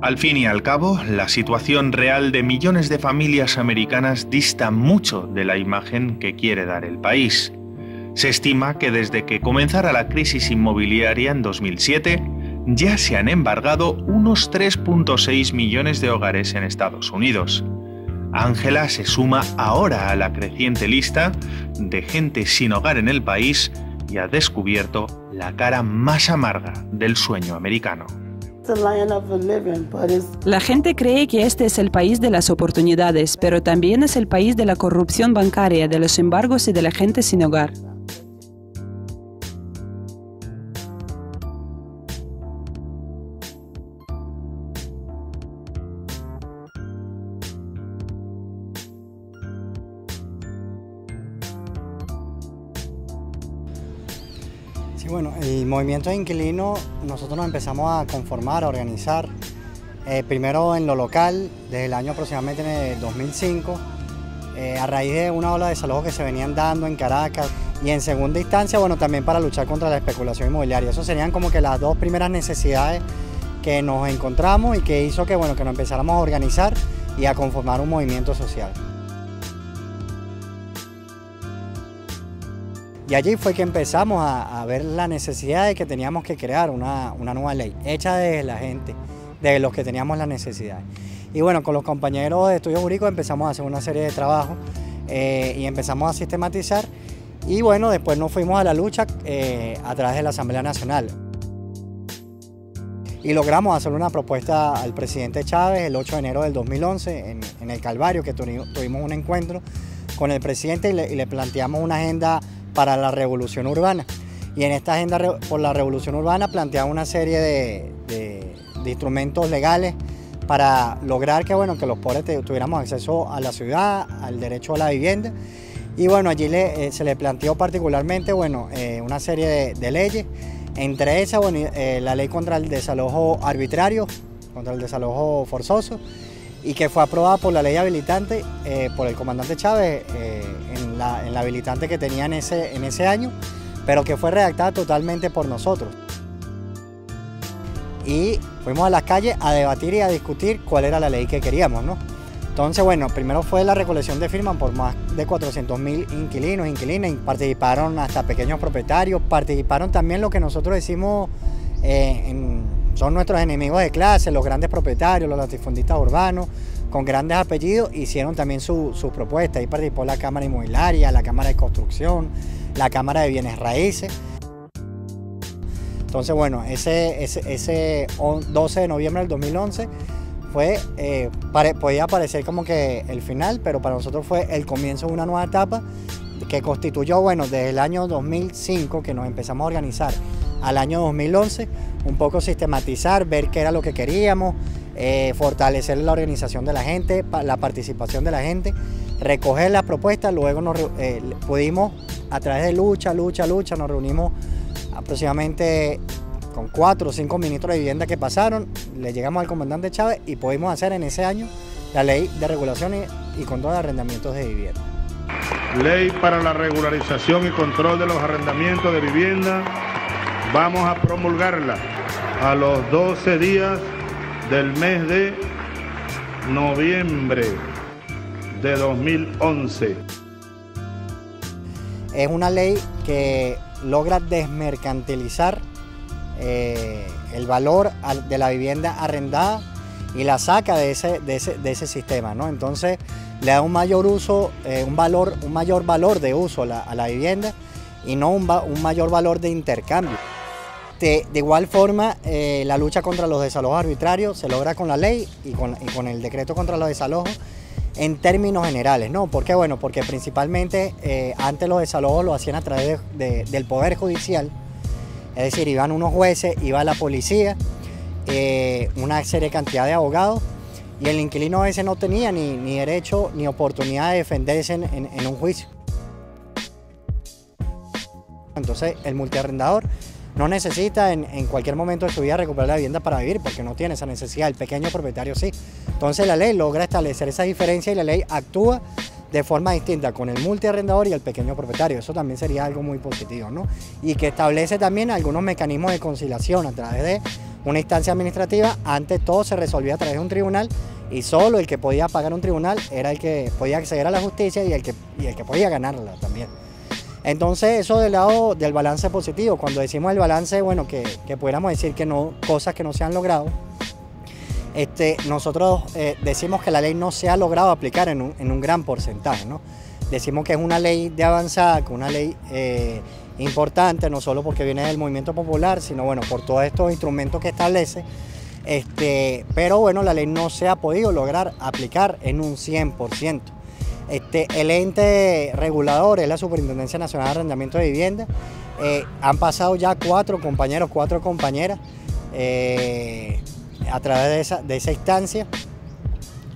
Al fin y al cabo, la situación real de millones de familias americanas dista mucho de la imagen que quiere dar el país. Se estima que desde que comenzara la crisis inmobiliaria en 2007, ya se han embargado unos 3,6 millones de hogares en Estados Unidos. Ángela se suma ahora a la creciente lista de gente sin hogar en el país y ha descubierto la cara más amarga del sueño americano. La gente cree que este es el país de las oportunidades, pero también es el país de la corrupción bancaria, de los embargos y de la gente sin hogar. Bueno, el movimiento de inquilinos, nosotros nos empezamos a conformar, a organizar, primero en lo local, desde el año aproximadamente 2005, a raíz de una ola de desalojos que se venían dando en Caracas, y en segunda instancia, bueno, también para luchar contra la especulación inmobiliaria. Eso serían como que las dos primeras necesidades que nos encontramos y que hizo que, bueno, que nos empezáramos a organizar y a conformar un movimiento social. Y allí fue que empezamos a ver la necesidad de que teníamos que crear una nueva ley, hecha desde la gente, de los que teníamos las necesidades. Y bueno, con los compañeros de Estudios Jurídicos empezamos a hacer una serie de trabajos y empezamos a sistematizar. Y bueno, después nos fuimos a la lucha a través de la Asamblea Nacional. Y logramos hacer una propuesta al presidente Chávez el 8 de enero del 2011 en el Calvario, que tuvimos un encuentro con el presidente y le planteamos una agenda para la revolución urbana, y en esta agenda por la revolución urbana planteaba una serie de instrumentos legales para lograr que, bueno, que los pobres tuviéramos acceso a la ciudad, al derecho a la vivienda, y bueno, allí se le planteó particularmente, bueno, una serie de leyes, entre esas, bueno, la ley contra el desalojo arbitrario, contra el desalojo forzoso, y que fue aprobada por la ley habilitante, por el comandante Chávez, en la habilitante que tenía en ese año, pero que fue redactada totalmente por nosotros. Y fuimos a las calles a debatir y a discutir cuál era la ley que queríamos, ¿no? Entonces, bueno, primero fue la recolección de firmas por más de 400.000 inquilinos, inquilinas, participaron hasta pequeños propietarios, participaron también lo que nosotros decimos, son nuestros enemigos de clase, los grandes propietarios, los latifundistas urbanos, con grandes apellidos, hicieron también sus propuestas. Ahí participó la Cámara Inmobiliaria, la Cámara de Construcción, la Cámara de Bienes Raíces. Entonces, bueno, ese 12 de noviembre del 2011 fue, podía parecer como que el final, pero para nosotros fue el comienzo de una nueva etapa que constituyó, bueno, desde el año 2005 que nos empezamos a organizar al año 2011, un poco sistematizar, ver qué era lo que queríamos, fortalecer la organización de la gente, la participación de la gente, recoger las propuestas. Luego nos pudimos, a través de lucha, nos reunimos aproximadamente con 4 o 5 ministros de vivienda que pasaron, le llegamos al comandante Chávez y pudimos hacer en ese año la ley de regulación y control de arrendamientos de vivienda. Ley para la regularización y control de los arrendamientos de vivienda, vamos a promulgarla a los 12 días del mes de noviembre de 2011. Es una ley que logra desmercantilizar el valor de la vivienda arrendada y la saca de ese sistema, ¿no? Entonces le da un mayor uso, un mayor valor de uso a la vivienda y no un mayor valor de intercambio. De igual forma, la lucha contra los desalojos arbitrarios se logra con la ley y con el decreto contra los desalojos en términos generales, ¿no? ¿Por qué? Bueno, porque principalmente antes los desalojos lo hacían a través del Poder Judicial, es decir, iban unos jueces, iba la policía, una seria cantidad de abogados, y el inquilino a veces no tenía ni derecho ni oportunidad de defenderse en un juicio. Entonces, el multiarrendador no necesita en cualquier momento de su vida recuperar la vivienda para vivir, porque no tiene esa necesidad, el pequeño propietario sí. Entonces la ley logra establecer esa diferencia y la ley actúa de forma distinta con el multiarrendador y el pequeño propietario. Eso también sería algo muy positivo, ¿no? Y que establece también algunos mecanismos de conciliación a través de una instancia administrativa. Antes todo se resolvía a través de un tribunal y solo el que podía pagar un tribunal era el que podía acceder a la justicia y el que podía ganarla también. Entonces eso del lado del balance positivo. Cuando decimos el balance, bueno, que pudiéramos decir que no, cosas que no se han logrado, nosotros decimos que la ley no se ha logrado aplicar en un gran porcentaje, ¿no? Decimos que es una ley de avanzada, que una ley importante, no solo porque viene del movimiento popular, sino bueno, por todos estos instrumentos que establece, pero bueno, la ley no se ha podido lograr aplicar en un 100%. El ente regulador es la Superintendencia Nacional de Arrendamiento de Vivienda. Han pasado ya cuatro compañeras a través de esa instancia,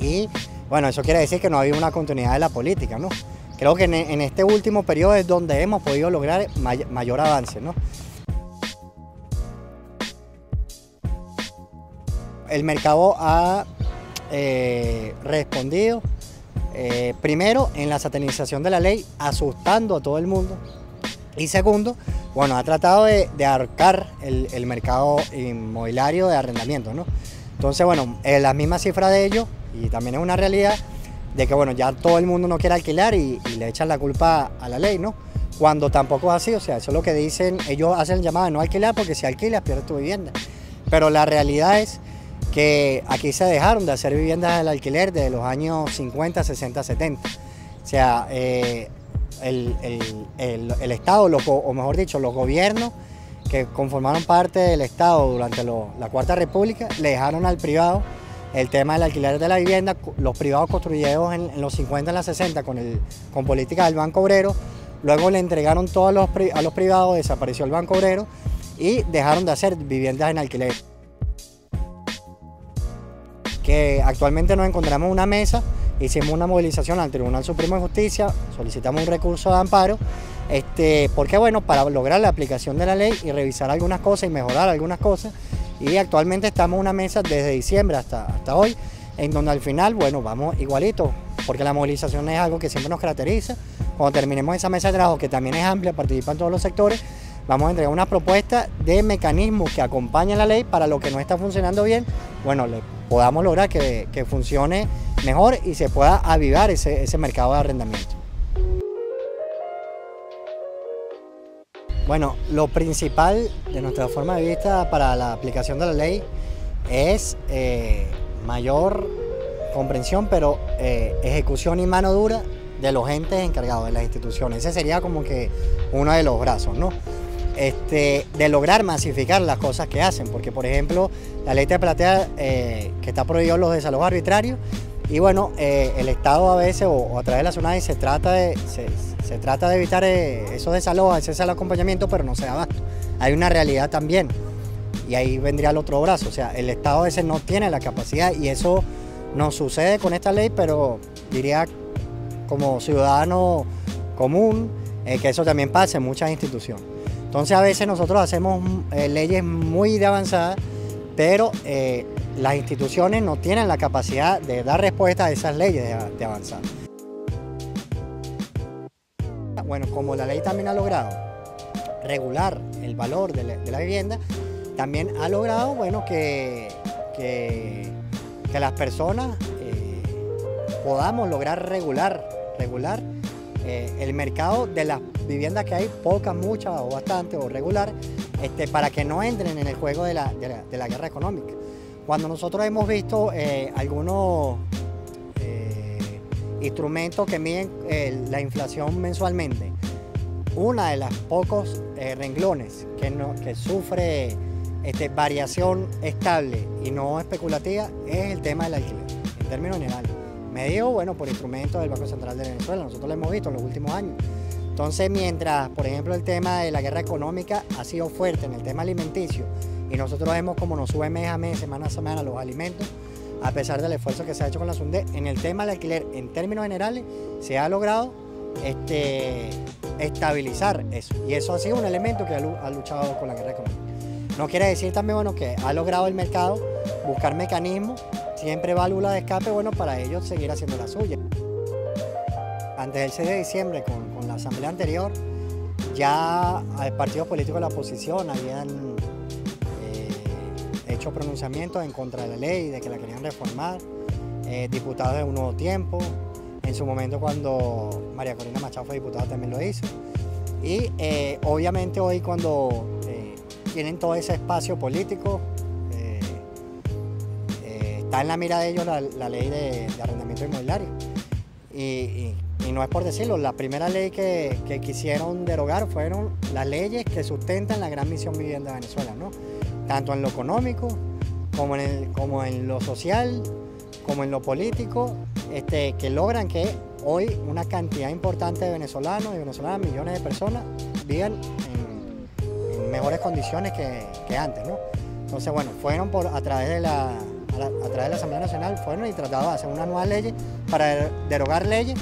y bueno, eso quiere decir que no ha habido una continuidad de la política, ¿no? Creo que en este último periodo es donde hemos podido lograr mayor avance, ¿no? El mercado ha respondido primero en la satanización de la ley, asustando a todo el mundo, y segundo, bueno, ha tratado de ahorcar el mercado inmobiliario de arrendamiento, ¿no? Entonces, bueno, las mismas cifras de ello, y también es una realidad de que, bueno, ya todo el mundo no quiere alquilar y le echan la culpa a la ley, ¿no? Cuando tampoco es así, o sea, eso es lo que dicen, ellos hacen el llamado de no alquilar, porque si alquilas pierdes tu vivienda. Pero la realidad es que aquí se dejaron de hacer viviendas al alquiler desde los años 50, 60, 70. O sea, el Estado, o mejor dicho, los gobiernos que conformaron parte del Estado durante la Cuarta República, le dejaron al privado el tema del alquiler de la vivienda. Los privados construyeron en los 50, en los 60, con políticas del Banco Obrero. Luego le entregaron todo a los privados, desapareció el Banco Obrero y dejaron de hacer viviendas en alquiler. Que actualmente nos encontramos en una mesa, hicimos una movilización al Tribunal Supremo de Justicia, solicitamos un recurso de amparo, porque bueno, para lograr la aplicación de la ley y revisar algunas cosas y mejorar algunas cosas, y actualmente estamos en una mesa desde diciembre hasta hoy, en donde al final, bueno, vamos igualito, porque la movilización es algo que siempre nos caracteriza. Cuando terminemos esa mesa de trabajo, que también es amplia, participan todos los sectores, vamos a entregar unas propuestas de mecanismos que acompañen la ley para lo que no está funcionando bien, bueno, podamos lograr que funcione mejor y se pueda avivar ese mercado de arrendamiento. Bueno, lo principal de nuestra forma de vista para la aplicación de la ley es mayor comprensión, pero ejecución y mano dura de los entes encargados, de las instituciones. Ese sería como que uno de los brazos, ¿no? De lograr masificar las cosas que hacen, porque por ejemplo la ley te plantea que está prohibido los desalojos arbitrarios, y bueno, el Estado a veces o a través de la zona se trata de evitar esos desalojos, ese es el acompañamiento, pero no se da abasto. Hay una realidad también, y ahí vendría el otro brazo, o sea, el Estado a veces no tiene la capacidad, y eso nos sucede con esta ley, pero diría como ciudadano común que eso también pasa en muchas instituciones. Entonces a veces nosotros hacemos leyes muy de avanzada, pero las instituciones no tienen la capacidad de dar respuesta a esas leyes de avanzada. Bueno, como la ley también ha logrado regular el valor de la vivienda, también ha logrado, bueno, que las personas podamos lograr regular el mercado de las viviendas que hay, pocas, muchas o bastante o regular, para que no entren en el juego de la guerra económica. Cuando nosotros hemos visto algunos instrumentos que miden la inflación mensualmente, una de las pocos renglones que sufre variación estable y no especulativa es el tema del alquiler, en términos generales. Medido, bueno, por instrumentos del Banco Central de Venezuela, nosotros lo hemos visto en los últimos años. Entonces, mientras, por ejemplo, el tema de la guerra económica ha sido fuerte en el tema alimenticio, y nosotros vemos como nos sube mes a mes, semana a semana los alimentos, a pesar del esfuerzo que se ha hecho con la SUNDE, en el tema del alquiler, en términos generales, se ha logrado estabilizar eso. Y eso ha sido un elemento que ha luchado con la guerra económica. No quiere decir también, bueno, que ha logrado el mercado buscar mecanismos, siempre válvula de escape, bueno, para ellos seguir haciendo la suya. Antes del 6 de diciembre, con la asamblea anterior, ya partidos políticos de la oposición habían hecho pronunciamientos en contra de la ley, de que la querían reformar, diputados de Un Nuevo Tiempo, en su momento cuando María Corina Machado fue diputada también lo hizo, y obviamente hoy cuando tienen todo ese espacio político, está en la mira de ellos la ley de arrendamiento inmobiliario, y no es por decirlo, la primera ley que quisieron derogar fueron las leyes que sustentan la Gran Misión Vivienda de Venezuela, ¿no? Tanto en lo económico, como en lo social, como en lo político, que logran que hoy una cantidad importante de venezolanos y venezolanas, millones de personas, vivan en mejores condiciones que antes, ¿no? Entonces, bueno, fueron a través de la Asamblea Nacional, fueron y trataron de hacer unas nuevas leyes para derogar leyes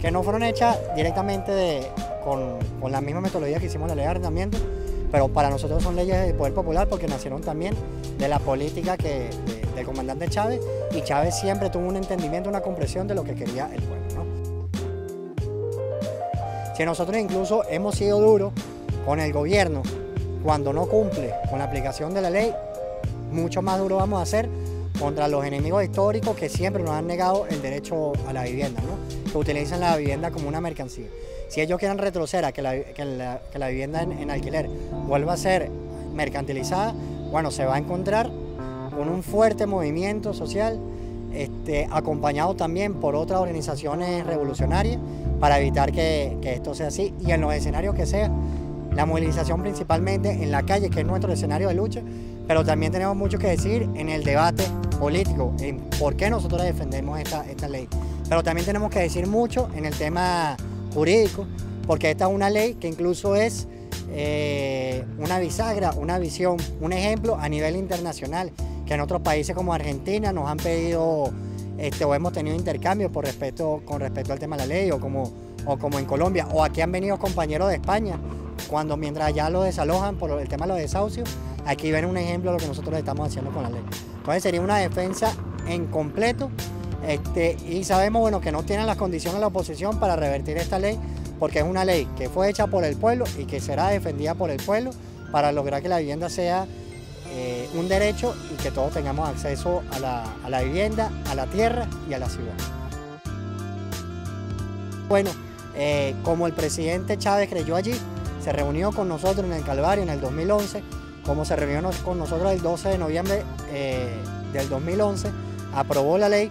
que no fueron hechas directamente con la misma metodología que hicimos en la ley de arrendamiento, pero para nosotros son leyes de poder popular porque nacieron también de la política del comandante Chávez, y Chávez siempre tuvo un entendimiento, una comprensión de lo que quería el pueblo, ¿no? Si nosotros incluso hemos sido duros con el gobierno cuando no cumple con la aplicación de la ley, mucho más duro vamos a ser contra los enemigos históricos que siempre nos han negado el derecho a la vivienda, ¿no? Que utilizan la vivienda como una mercancía. Si ellos quieren retroceder a que la vivienda en alquiler vuelva a ser mercantilizada, bueno, se va a encontrar con un fuerte movimiento social, acompañado también por otras organizaciones revolucionarias, para evitar que esto sea así, y en los escenarios que sea. La movilización principalmente en la calle, que es nuestro escenario de lucha, pero también tenemos mucho que decir en el debate político, en por qué nosotros defendemos esta ley. Pero también tenemos que decir mucho en el tema jurídico, porque esta es una ley que incluso es una bisagra, una visión, un ejemplo a nivel internacional, que en otros países como Argentina nos han pedido o hemos tenido intercambios con respecto al tema de la ley, o como en Colombia, o aquí han venido compañeros de España, mientras allá los desalojan por el tema de los desahucios, aquí ven un ejemplo de lo que nosotros estamos haciendo con la ley. Entonces sería una defensa en completo, y sabemos, bueno, que no tienen las condiciones la oposición para revertir esta ley, porque es una ley que fue hecha por el pueblo y que será defendida por el pueblo para lograr que la vivienda sea un derecho y que todos tengamos acceso a la vivienda, a la tierra y a la ciudad. Bueno, como el presidente Chávez creyó allí, se reunió con nosotros en el Calvario en el 2011, como se reunió con nosotros el 12 de noviembre del 2011, aprobó la ley.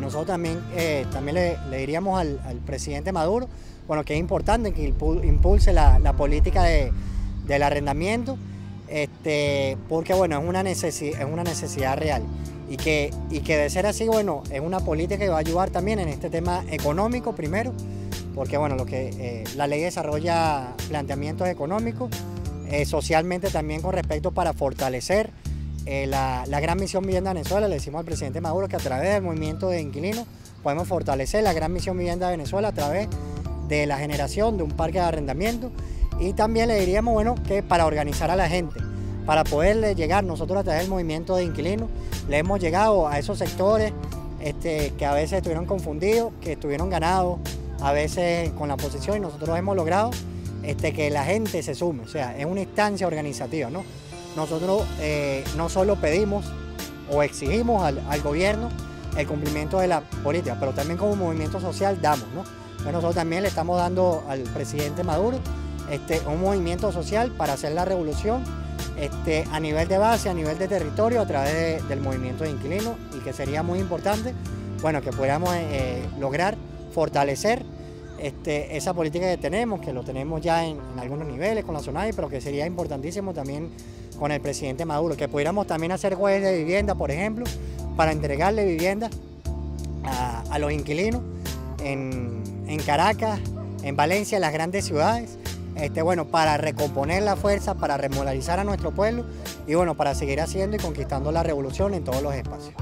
Nosotros también le diríamos al presidente Maduro, bueno, que es importante que impulse la política del arrendamiento, porque bueno, es una necesidad real, y que de ser así, bueno, es una política que va a ayudar también en este tema económico primero, porque bueno, la ley desarrolla planteamientos económicos, socialmente también con respecto para fortalecer la Gran Misión Vivienda de Venezuela. Le decimos al presidente Maduro que a través del movimiento de inquilinos podemos fortalecer la Gran Misión Vivienda de Venezuela a través de la generación de un parque de arrendamiento, y también le diríamos, bueno, que para organizar a la gente, para poderle llegar nosotros a través del movimiento de inquilinos, le hemos llegado a esos sectores que a veces estuvieron confundidos, que estuvieron ganados a veces con la oposición, y nosotros hemos logrado que la gente se sume, o sea, es una instancia organizativa, ¿no? Nosotros no solo pedimos o exigimos al gobierno el cumplimiento de la política, pero también como movimiento social damos, ¿no? Entonces nosotros también le estamos dando al presidente Maduro un movimiento social para hacer la revolución a nivel de base, a nivel de territorio, a través del movimiento de inquilinos, y que sería muy importante, bueno, que pudiéramos lograr fortalecer esa política que tenemos, que lo tenemos ya en algunos niveles con la SONAI, pero que sería importantísimo también con el presidente Maduro, que pudiéramos también hacer jueves de vivienda, por ejemplo, para entregarle vivienda a los inquilinos en Caracas, en Valencia, en las grandes ciudades, bueno, para recomponer la fuerza, para remolarizar a nuestro pueblo, y bueno, para seguir haciendo y conquistando la revolución en todos los espacios.